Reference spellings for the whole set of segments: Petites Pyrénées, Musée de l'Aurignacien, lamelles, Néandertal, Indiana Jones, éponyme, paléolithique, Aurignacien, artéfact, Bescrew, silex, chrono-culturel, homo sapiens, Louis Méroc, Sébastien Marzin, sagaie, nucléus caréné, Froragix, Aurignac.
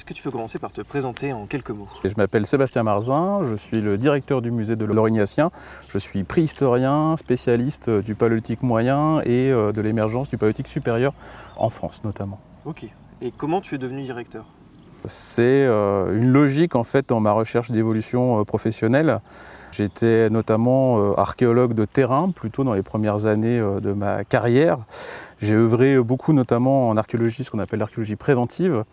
Est-ce que tu peux commencer par te présenter en quelques mots? Je m'appelle Sébastien Marzin, je suis le directeur du musée de l'Aurignacien. Je suis préhistorien, spécialiste du paléolithique moyen et de l'émergence du paléolithique supérieur en France notamment. Ok. Et comment tu es devenu directeur? C'est une logique en fait dans ma recherche d'évolution professionnelle. J'étais notamment archéologue de terrain, plutôt dans les premières années de ma carrière. J'ai œuvré beaucoup notamment en archéologie, ce qu'on appelle l'archéologie préventive,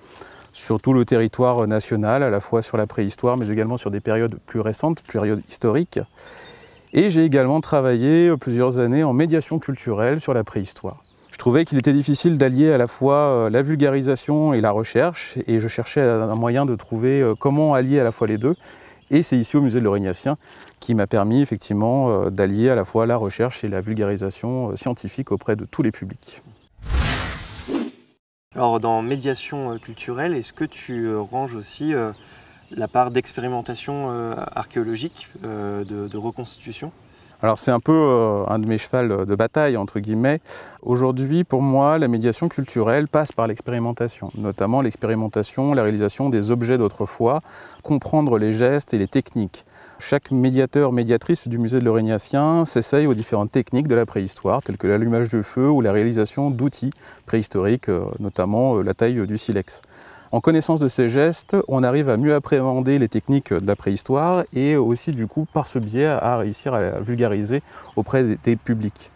sur tout le territoire national, à la fois sur la préhistoire, mais également sur des périodes plus récentes, périodes historiques. Et j'ai également travaillé plusieurs années en médiation culturelle sur la préhistoire. Je trouvais qu'il était difficile d'allier à la fois la vulgarisation et la recherche, et je cherchais un moyen de trouver comment allier à la fois les deux. Et c'est ici au musée de l'Aurignacien qui m'a permis effectivement d'allier à la fois la recherche et la vulgarisation scientifique auprès de tous les publics. Alors dans médiation culturelle, est-ce que tu ranges aussi la part d'expérimentation archéologique, de reconstitution? Alors c'est un peu un de mes chevals de bataille, entre guillemets. Aujourd'hui, pour moi, la médiation culturelle passe par l'expérimentation, notamment l'expérimentation, la réalisation des objets d'autrefois, comprendre les gestes et les techniques. Chaque médiateur, médiatrice du musée de l'Aurignacien s'essaye aux différentes techniques de la préhistoire, telles que l'allumage de feu ou la réalisation d'outils préhistoriques, notamment la taille du silex. En connaissance de ces gestes, on arrive à mieux appréhender les techniques de la préhistoire et aussi du coup, par ce biais, à réussir à vulgariser auprès des publics.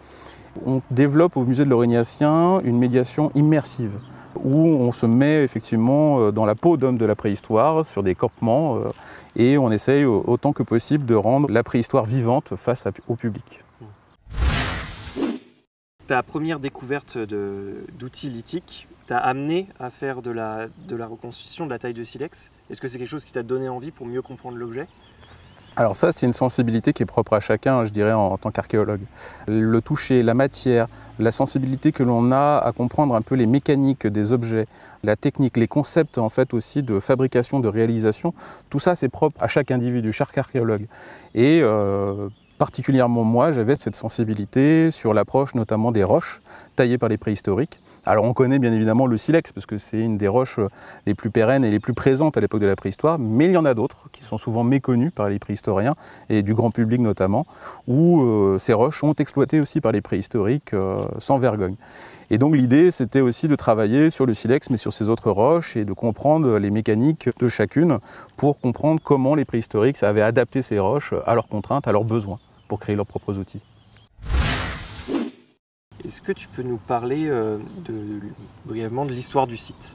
On développe au musée de l'Aurignacien une médiation immersive où on se met effectivement dans la peau d'hommes de la préhistoire, sur des campements, et on essaye autant que possible de rendre la préhistoire vivante face au public. Ta première découverte d'outils lithiques t'a amené à faire de la reconstitution de la taille de silex. Est-ce que c'est quelque chose qui t'a donné envie pour mieux comprendre l'objet? Alors ça, c'est une sensibilité qui est propre à chacun, je dirais, en tant qu'archéologue. Le toucher, la matière, la sensibilité que l'on a à comprendre un peu les mécaniques des objets, la technique, les concepts en fait aussi de fabrication, de réalisation, tout ça, c'est propre à chaque individu, chaque archéologue. Et particulièrement moi, j'avais cette sensibilité sur l'approche notamment des roches taillées par les préhistoriques. Alors on connaît bien évidemment le silex parce que c'est une des roches les plus pérennes et les plus présentes à l'époque de la préhistoire, mais il y en a d'autres qui sont souvent méconnues par les préhistoriens et du grand public notamment, où ces roches sont exploitées aussi par les préhistoriques sans vergogne. Et donc l'idée, c'était aussi de travailler sur le silex, mais sur ces autres roches, et de comprendre les mécaniques de chacune pour comprendre comment les préhistoriques avaient adapté ces roches à leurs contraintes, à leurs besoins, pour créer leurs propres outils. Est-ce que tu peux nous parler brièvement de l'histoire du site?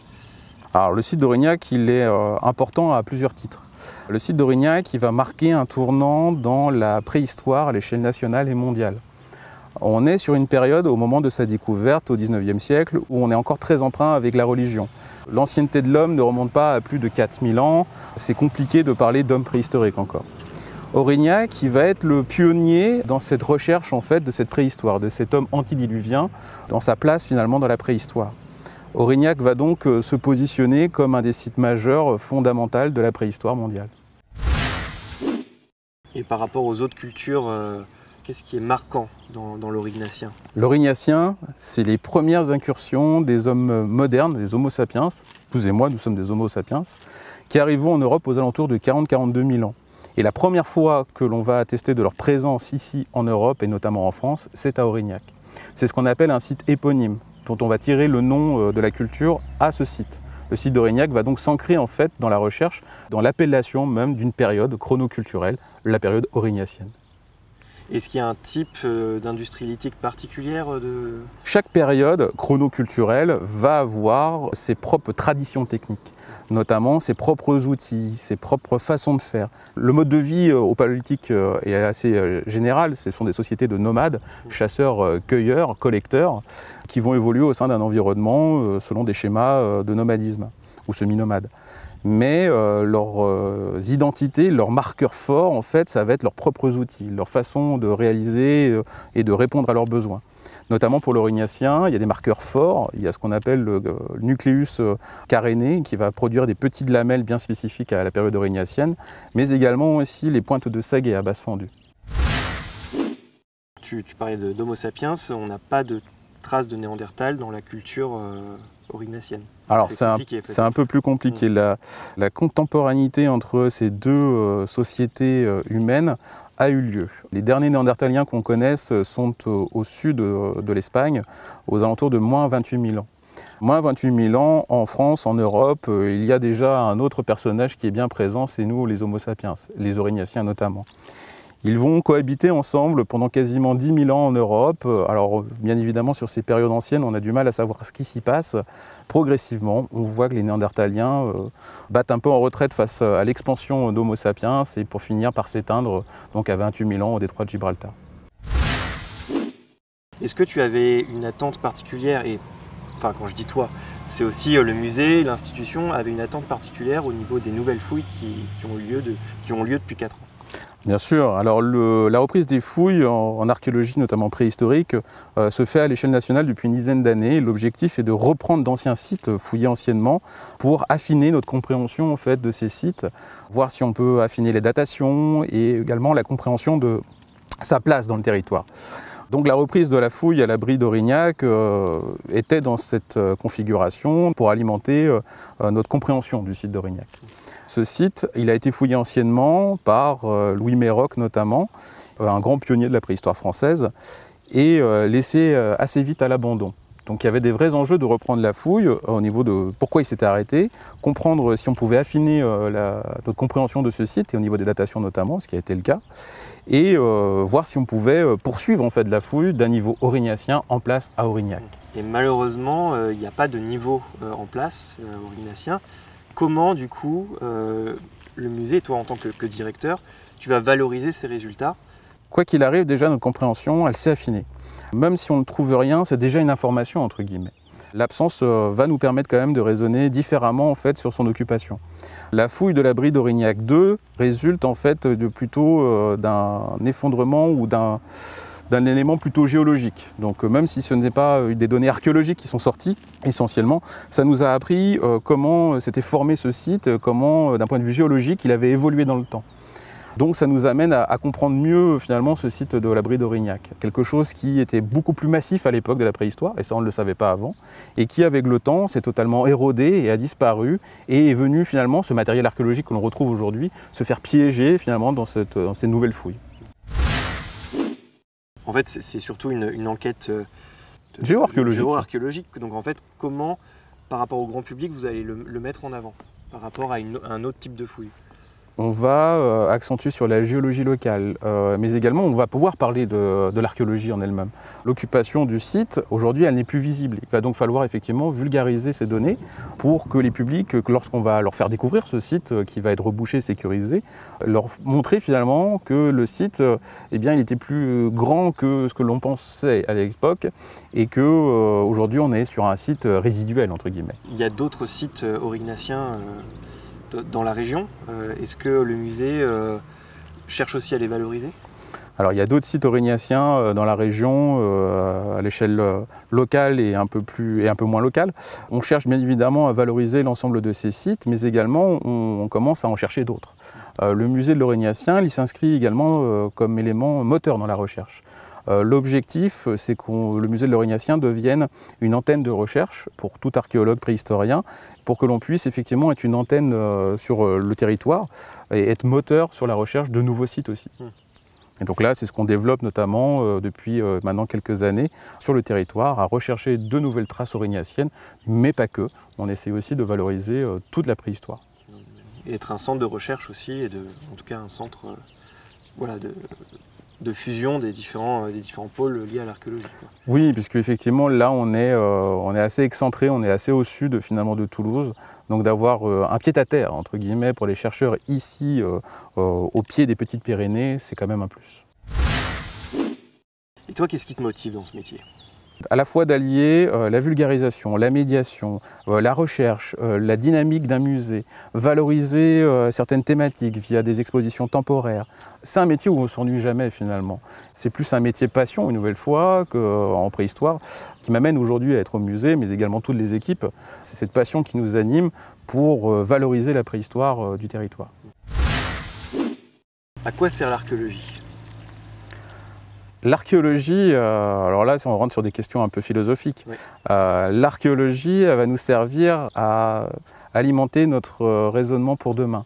Alors le site d'Aurignac, il est important à plusieurs titres. Le site d'Aurignac, il va marquer un tournant dans la préhistoire à l'échelle nationale et mondiale. On est sur une période, au moment de sa découverte, au XIXe siècle, où on est encore très empreint avec la religion. L'ancienneté de l'homme ne remonte pas à plus de 4000 ans, c'est compliqué de parler d'homme préhistorique encore. Aurignac, qui va être le pionnier dans cette recherche en fait, de cette préhistoire, de cet homme antidiluvien, dans sa place finalement dans la préhistoire. Aurignac va donc se positionner comme un des sites majeurs fondamentaux de la préhistoire mondiale. Et par rapport aux autres cultures, qu'est-ce qui est marquant dans l'Aurignacien? L'Aurignacien, c'est les premières incursions des hommes modernes, des homo sapiens, vous et moi, nous sommes des homo sapiens, qui arrivons en Europe aux alentours de 40-42 000 ans. Et la première fois que l'on va attester de leur présence ici en Europe, et notamment en France, c'est à Aurignac. C'est ce qu'on appelle un site éponyme, dont on va tirer le nom de la culture à ce site. Le site d'Aurignac va donc s'ancrer en fait dans la recherche, dans l'appellation même d'une période chronoculturelle, la période aurignacienne. Est-ce qu'il y a un type d'industrie lithique particulière de... Chaque période chronoculturelle va avoir ses propres traditions techniques, notamment ses propres outils, ses propres façons de faire. Le mode de vie au paléolithique est assez général, ce sont des sociétés de nomades, chasseurs, cueilleurs, collecteurs, qui vont évoluer au sein d'un environnement selon des schémas de nomadisme ou semi-nomades. Mais leurs identités, leurs marqueurs forts, en fait, ça va être leurs propres outils, leur façon de réaliser et de répondre à leurs besoins. Notamment pour l'Aurignacien, il y a des marqueurs forts, il y a ce qu'on appelle le nucléus caréné, qui va produire des petites lamelles bien spécifiques à la période aurignacienne, mais également aussi les pointes de sagaie à base fendue. Tu parlais d'Homo sapiens, on n'a pas de traces de Néandertal dans la culture aurignacienne. Alors c'est un peu plus compliqué. La contemporanéité entre ces deux sociétés humaines a eu lieu. Les derniers néandertaliens qu'on connaisse sont au sud de l'Espagne, aux alentours de -28 000 ans. -28 000 ans, en France, en Europe, il y a déjà un autre personnage qui est bien présent, c'est nous les homo sapiens, les aurignaciens notamment. Ils vont cohabiter ensemble pendant quasiment 10 000 ans en Europe. Alors bien évidemment, sur ces périodes anciennes, on a du mal à savoir ce qui s'y passe. Progressivement, on voit que les Néandertaliens battent un peu en retraite face à l'expansion d'Homo sapiens et pour finir par s'éteindre donc à 28 000 ans au détroit de Gibraltar. Est-ce que tu avais une attente particulière et, enfin, quand je dis toi, c'est aussi le musée, l'institution avait une attente particulière au niveau des nouvelles fouilles qui ont lieu depuis 4 ans. Bien sûr. Alors la reprise des fouilles en archéologie, notamment préhistorique, se fait à l'échelle nationale depuis une dizaine d'années. L'objectif est de reprendre d'anciens sites fouillés anciennement pour affiner notre compréhension en fait, de ces sites, voir si on peut affiner les datations et également la compréhension de sa place dans le territoire. Donc la reprise de la fouille à l'abri d'Aurignac était dans cette configuration pour alimenter notre compréhension du site d'Aurignac. Ce site, il a été fouillé anciennement par Louis Méroc notamment, un grand pionnier de la préhistoire française, et laissé assez vite à l'abandon. Donc il y avait des vrais enjeux de reprendre la fouille au niveau de pourquoi il s'était arrêté, comprendre si on pouvait affiner notre compréhension de ce site, et au niveau des datations notamment, ce qui a été le cas, et voir si on pouvait poursuivre en fait, la fouille d'un niveau aurignacien en place à Aurignac. Et malheureusement, il n'y a pas de niveau en place aurignacien. Comment, du coup, le musée, toi en tant que directeur, tu vas valoriser ces résultats? Quoi qu'il arrive, déjà, notre compréhension, elle s'est affinée. Même si on ne trouve rien, c'est déjà une information, entre guillemets. L'absence va nous permettre quand même de raisonner différemment en fait, sur son occupation. La fouille de l'abri d'Aurignac 2 résulte en fait, plutôt d'un effondrement ou d'un élément plutôt géologique. Donc même si ce n'est pas des données archéologiques qui sont sorties, essentiellement, ça nous a appris comment s'était formé ce site, comment, d'un point de vue géologique, il avait évolué dans le temps. Donc ça nous amène à comprendre mieux finalement ce site de l'abri d'Aurignac. Quelque chose qui était beaucoup plus massif à l'époque de la préhistoire, et ça on ne le savait pas avant, et qui avec le temps s'est totalement érodé et a disparu, et est venu finalement, ce matériel archéologique que l'on retrouve aujourd'hui, se faire piéger finalement dans ces nouvelles fouilles. En fait, c'est surtout une enquête géoarchéologique. Donc, en fait, comment, par rapport au grand public, vous allez le mettre en avant par rapport à un autre type de fouille? On va accentuer sur la géologie locale, mais également on va pouvoir parler de l'archéologie en elle-même. L'occupation du site, aujourd'hui, elle n'est plus visible. Il va donc falloir effectivement vulgariser ces données pour que les publics, lorsqu'on va leur faire découvrir ce site qui va être rebouché, sécurisé, leur montrer finalement que le site, eh bien, il était plus grand que ce que l'on pensait à l'époque et qu'aujourd'hui, on est sur un site résiduel, entre guillemets. Il y a d'autres sites aurignaciens dans la région, est-ce que le musée cherche aussi à les valoriser? Alors il y a d'autres sites aurignaciens dans la région, à l'échelle locale et un peu moins locale. On cherche bien évidemment à valoriser l'ensemble de ces sites, mais également on commence à en chercher d'autres. Le musée de l'Aurignacien, il s'inscrit également comme élément moteur dans la recherche. L'objectif, c'est que le musée de l'Aurignacien devienne une antenne de recherche pour tout archéologue préhistorien, pour que l'on puisse effectivement être une antenne sur le territoire et être moteur sur la recherche de nouveaux sites aussi. Et donc là, c'est ce qu'on développe notamment depuis maintenant quelques années sur le territoire, à rechercher de nouvelles traces aurignaciennes, mais pas que. On essaie aussi de valoriser toute la préhistoire. Et être un centre de recherche aussi, et en tout cas un centre voilà, de fusion des différents pôles liés à l'archéologie. Oui, puisque effectivement là on est assez excentré, on est assez au sud finalement de Toulouse, donc d'avoir un pied-à-terre entre guillemets pour les chercheurs ici au pied des Petites Pyrénées, c'est quand même un plus. Et toi, qu'est-ce qui te motive dans ce métier? À la fois d'allier la vulgarisation, la médiation, la recherche, la dynamique d'un musée, valoriser certaines thématiques via des expositions temporaires. C'est un métier où on ne s'ennuie jamais finalement. C'est plus un métier passion, une nouvelle fois, qu'en préhistoire, qui m'amène aujourd'hui à être au musée, mais également toutes les équipes. C'est cette passion qui nous anime pour valoriser la préhistoire du territoire. À quoi sert l'archéologie ? L'archéologie, alors là on rentre sur des questions un peu philosophiques, oui. L'archéologie va nous servir à alimenter notre raisonnement pour demain,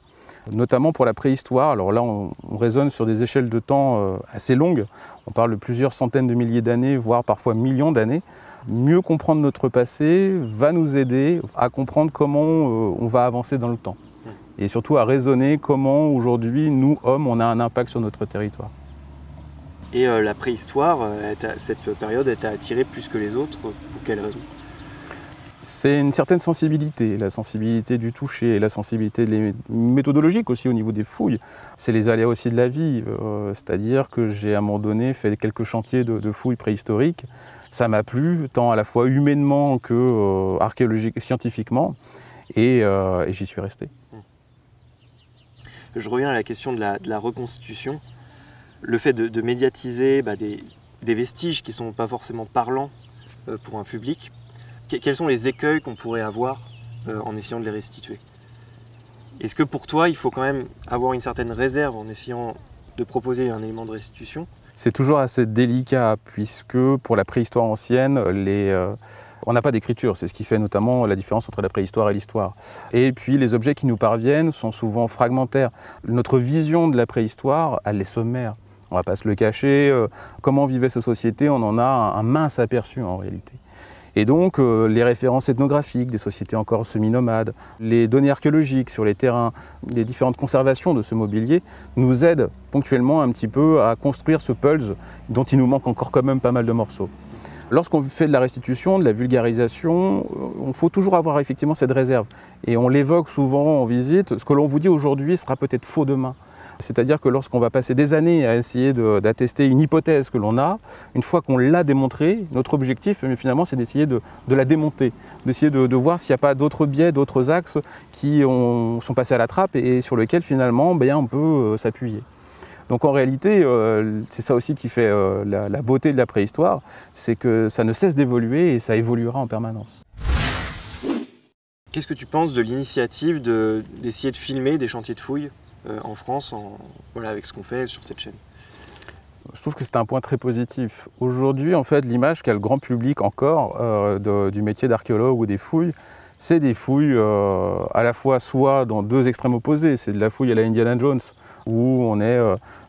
notamment pour la préhistoire. Alors là on raisonne sur des échelles de temps assez longues, on parle de plusieurs centaines de milliers d'années, voire parfois millions d'années. Mieux comprendre notre passé va nous aider à comprendre comment on va avancer dans le temps et surtout à raisonner comment aujourd'hui, nous hommes, on a un impact sur notre territoire. Et la préhistoire, cette période, elle t'a attiré plus que les autres, pour quelles raisons? C'est une certaine sensibilité, la sensibilité du toucher, la sensibilité méthodologique aussi au niveau des fouilles. C'est les aléas aussi de la vie, c'est-à-dire que j'ai à un moment donné fait quelques chantiers de fouilles préhistoriques. Ça m'a plu, tant à la fois humainement que archéologiquement, scientifiquement, et j'y suis resté. Je reviens à la question de la reconstitution. Le fait de médiatiser des vestiges qui ne sont pas forcément parlants pour un public, quels sont les écueils qu'on pourrait avoir en essayant de les restituer? Est-ce que pour toi, il faut quand même avoir une certaine réserve en essayant de proposer un élément de restitution? C'est toujours assez délicat, puisque pour la préhistoire ancienne, on n'a pas d'écriture, c'est ce qui fait notamment la différence entre la préhistoire et l'histoire. Et puis les objets qui nous parviennent sont souvent fragmentaires. Notre vision de la préhistoire, elle est sommaire. On ne va pas se le cacher, comment vivaient ces sociétés, on en a un mince aperçu en réalité. Et donc les références ethnographiques des sociétés encore semi-nomades, les données archéologiques sur les terrains, les différentes conservations de ce mobilier nous aident ponctuellement un petit peu à construire ce puzzle dont il nous manque encore quand même pas mal de morceaux. Lorsqu'on fait de la restitution, de la vulgarisation, il faut toujours avoir effectivement cette réserve. Et on l'évoque souvent en visite, ce que l'on vous dit aujourd'hui sera peut-être faux demain. C'est-à-dire que lorsqu'on va passer des années à essayer d'attester une hypothèse que l'on a, une fois qu'on l'a démontrée, notre objectif finalement c'est d'essayer de la démonter, d'essayer de voir s'il n'y a pas d'autres biais, d'autres axes qui sont passés à la trappe et sur lesquels finalement on peut s'appuyer. Donc en réalité, c'est ça aussi qui fait la beauté de la préhistoire, c'est que ça ne cesse d'évoluer et ça évoluera en permanence. Qu'est-ce que tu penses de l'initiative d'essayer de filmer des chantiers de fouilles en France, avec ce qu'on fait sur cette chaîne? Je trouve que c'est un point très positif. Aujourd'hui, en fait, l'image qu'a le grand public encore du métier d'archéologue ou des fouilles, c'est des fouilles à la fois soit dans deux extrêmes opposés, c'est de la fouille à la Indiana Jones, où on est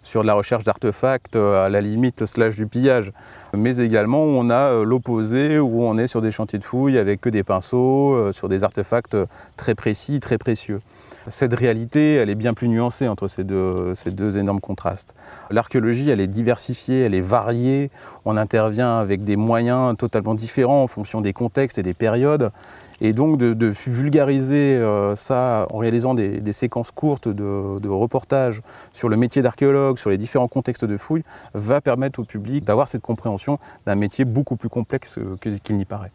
sur de la recherche d'artefacts à la limite slash du pillage, mais également on a l'opposé où on est sur des chantiers de fouilles avec que des pinceaux, sur des artefacts très précis, très précieux. Cette réalité, elle est bien plus nuancée entre ces deux énormes contrastes. L'archéologie, elle est diversifiée, elle est variée, on intervient avec des moyens totalement différents en fonction des contextes et des périodes, et donc de vulgariser ça en réalisant des séquences courtes de reportages sur le métier d'archéologue, sur les différents contextes de fouilles, va permettre au public d'avoir cette compréhension d'un métier beaucoup plus complexe qu'il n'y paraît.